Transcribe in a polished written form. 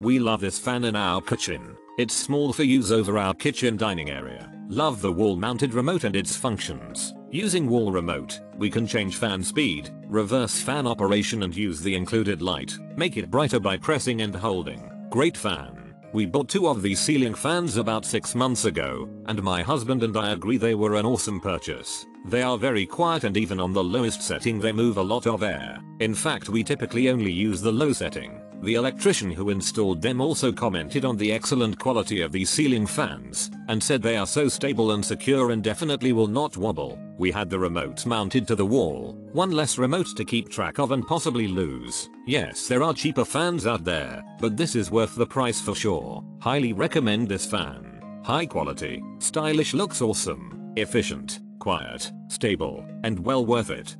We love this fan in our kitchen. It's small for use over our kitchen dining area. Love the wall mounted remote and its functions. Using wall remote, we can change fan speed, reverse fan operation and use the included light. Make it brighter by pressing and holding. Great fan. We bought two of these ceiling fans about 6 months ago, and my husband and I agree they were an awesome purchase. They are very quiet and even on the lowest setting they move a lot of air. In fact, we typically only use the low setting. The electrician who installed them also commented on the excellent quality of these ceiling fans and said they are so stable and secure and definitely will not wobble. We had the remote mounted to the wall, one less remote to keep track of and possibly lose. Yes, there are cheaper fans out there, but this is worth the price for sure. Highly recommend this fan. High quality, stylish, looks awesome, efficient, quiet, stable, and well worth it.